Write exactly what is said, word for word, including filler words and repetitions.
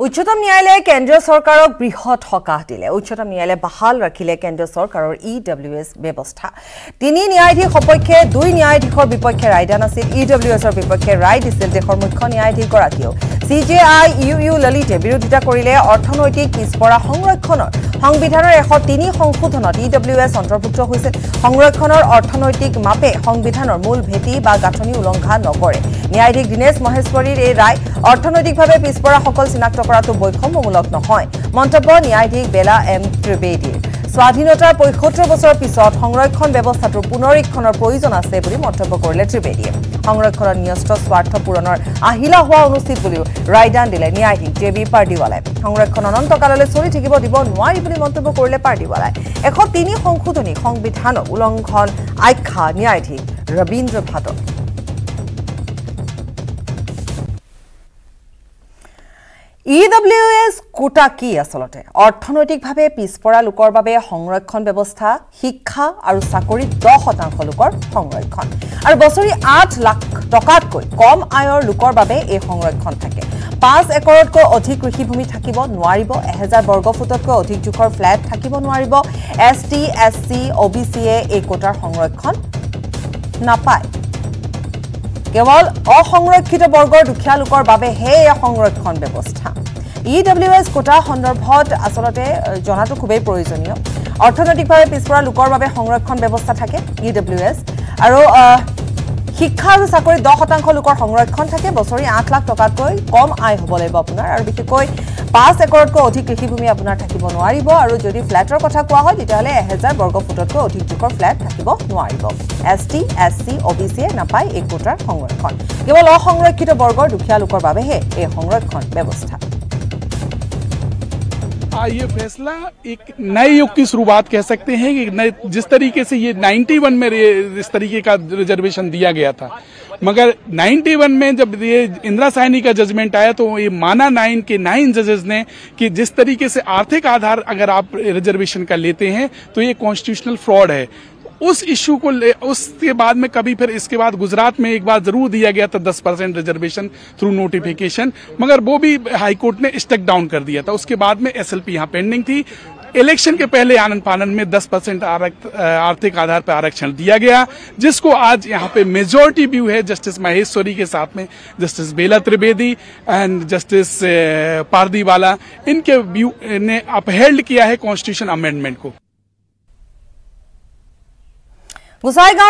उच्चतम न्यायालय केंद्र सरकार बृहत सकाह दिले। उच्चतम न्यायालय बहाल रखिले केंद्र सरकार इ डब्लिउ एस व्यवस्था। तीन न्यायाधीश सपक्षे दो न्यायाधीशर विपक्षे रायदान आसिल। इ डब्लिउ एसर विपक्षे राय दिसिल देशर मुख्य न्यायाधीशगराकियो। सीजेआई इउ इउ ललिते विरोधिता करिले। अर्थनैतिक पिछपरा संरक्षणर संविधानर एक सौ तीन संशोधनत इ डब्लिउ एस अंतर्भुक्त होइसे। संरक्षणर अर्थनैतिक मापे संविधानर मूल भेटी बा गाठनी उल्लंघन नकरे। न्यायाधीश दिनेश महेश्वरीर ए राय अर्थनैतिकभावे पिछपरा सकल चिनाक्त तो बैषम्यमूलक नहय। मंतव्य न्यायाधीश बेला एम त्रिवेदी। स्वाधीनतार पचहत्तर बछर पिছত संरक्षण व्यवस्थाटोर पुनरीक्षणर प्रयोजन आछे बुली मंतव्य करिले त्रिवेदीये। संरक्षणर न्यस्त स्वार्थ पूरणर আহিলা হোৱা অনুচিত বুলিও রায়দান দিলে ন্যায়াধীশ দেৱী পাৰ্ডিৱালে। সংৰক্ষণ অনন্তকাললৈ চলি থাকিব দিব নোৱাৰি বুলি মন্তব্য কৰিলে পাৰ্ডিৱালে। এক শূন্য তিনি সংশোধনী সংবিধানক উলংঘন আখ্যা ন্যায়াধীশ ৰবীন্দ্ৰ ভাট। इ डब्लिउ एस कोटा की आसलते अर्थनैतिकभावे पिछपरा लोकर बारे संरक्षण व्यवस्था शिक्षा और चाकरी दस शतांश लोकर संरक्षण और बसरी आठ लाख टकातक कम आयर लोकर बारे यह संरक्षण थाके। पाँच एकरतक अधिक कृषिभूमि थाकिब नुवारिब। एहजार वर्ग फुटतक अधिक जोखर फ्लैट थाकिब नुवारिब। S T S C O B C A कोटार संरक्षण नापाय। केवल असंरक्षित वर्गर दुखिया लोकर बारे संरक्षण व्यवस्था। इ डब्लिउ एस कोटा सन्दर्भत आसलते जनातो खूबेई प्रयोजनीय। अर्थनैतिकभावे पिछपरा लोकर बारे संरक्षण व्यवस्था थाके इ डब्लिउ एस और शिक्षा और चाकरी दस शतांश लोकर संरक्षण थाके। बसरी आठ लाख टकातक कम आय हब लगिब आपोनार और विशेषक पाँच एकरतक अधिक कृषिभूमि आपोनार थाकिब नुवारिब। और जदि फ्लैटर कथा कोवा हय तेतियाले एहजार वर्ग फुटतक अधिक जोखर फ्लैट थाकिब नुवारिब। S T S C O B C A नापाय एक कोटार संरक्षण। केवल असंरक्षित वर्गर दुखिया लोकर बारे यह संरक्षण व्यवस्था। ये फैसला एक नए युग की शुरुआत कह सकते हैं कि नए जिस तरीके से ये इक्यानवे में इस तरीके का रिजर्वेशन दिया गया था, मगर इक्यानवे में जब ये इंदिरा साहनी का जजमेंट आया तो ये माना नाइन के नाइन जजेस ने कि जिस तरीके से आर्थिक आधार अगर आप रिजर्वेशन का लेते हैं तो ये कॉन्स्टिट्यूशनल फ्रॉड है। उस इश्यू को ले उसके बाद में कभी फिर इसके बाद गुजरात में एक बार जरूर दिया गया था दस परसेंट रिजर्वेशन थ्रू नोटिफिकेशन, मगर वो भी हाईकोर्ट ने स्टेक डाउन कर दिया था। उसके बाद में एस एल पी यहाँ पेंडिंग थी। इलेक्शन के पहले आनन फानन में दस परसेंट आर्थिक आधार पर आरक्षण दिया गया, जिसको आज यहाँ पे मेजोरिटी व्यू है जस्टिस महेश्वरी के साथ में justice Bela Trivedi and justice Pardiwala, इनके व्यू ने अपहेल्ड किया है कॉन्स्टिट्यूशन अमेंडमेंट को।